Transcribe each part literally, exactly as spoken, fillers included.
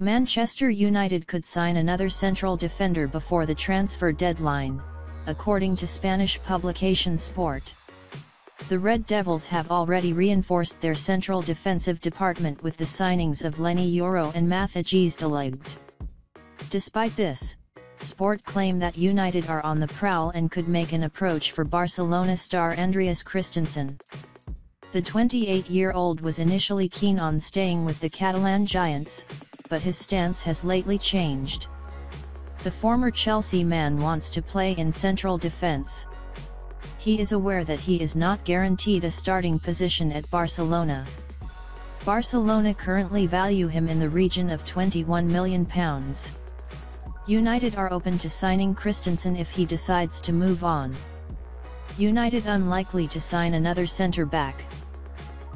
Manchester United could sign another central defender before the transfer deadline, according to Spanish publication Sport. The Red Devils have already reinforced their central defensive department with the signings of Leny Yoro and Mathijs de Ligt. Despite this, Sport claim that United are on the prowl and could make an approach for Barcelona star Andreas Christensen. The twenty-eight-year-old was initially keen on staying with the Catalan giants, but his stance has lately changed. The former Chelsea man wants to play in central defence. He is aware that he is not guaranteed a starting position at Barcelona. Barcelona currently value him in the region of twenty-one million pounds. United are open to signing Christensen if he decides to move on. United unlikely to sign another centre-back.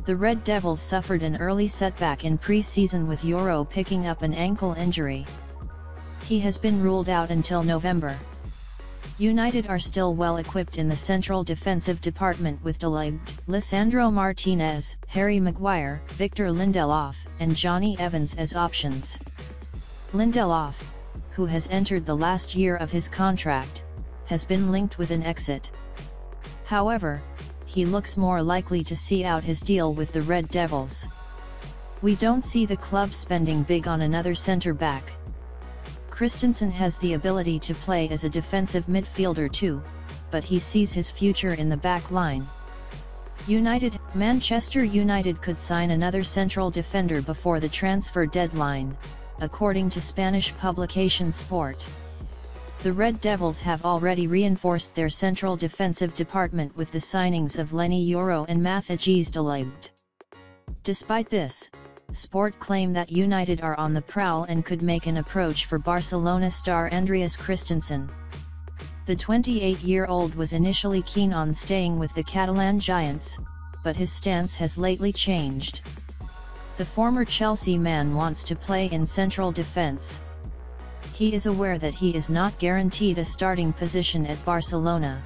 The Red Devils suffered an early setback in pre-season with Yoro picking up an ankle injury. He has been ruled out until November. United are still well equipped in the central defensive department with De Ligt, Lisandro Martinez, Harry Maguire, Victor Lindelof, and Johnny Evans as options. Lindelof, who has entered the last year of his contract, has been linked with an exit. However, he looks more likely to see out his deal with the Red Devils. We don't see the club spending big on another centre-back. Christensen has the ability to play as a defensive midfielder too, but he sees his future in the back line. United, Manchester United could sign another central defender before the transfer deadline, according to Spanish publication Sport. The Red Devils have already reinforced their central defensive department with the signings of Leny Yoro and Mathijs de Ligt. Despite this, Sport claim that United are on the prowl and could make an approach for Barcelona star Andreas Christensen. The twenty-eight-year-old was initially keen on staying with the Catalan giants, but his stance has lately changed. The former Chelsea man wants to play in central defence. He is aware that he is not guaranteed a starting position at Barcelona.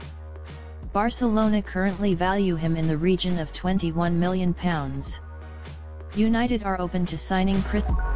Barcelona currently value him in the region of twenty-one million pounds. United are open to signing Christensen.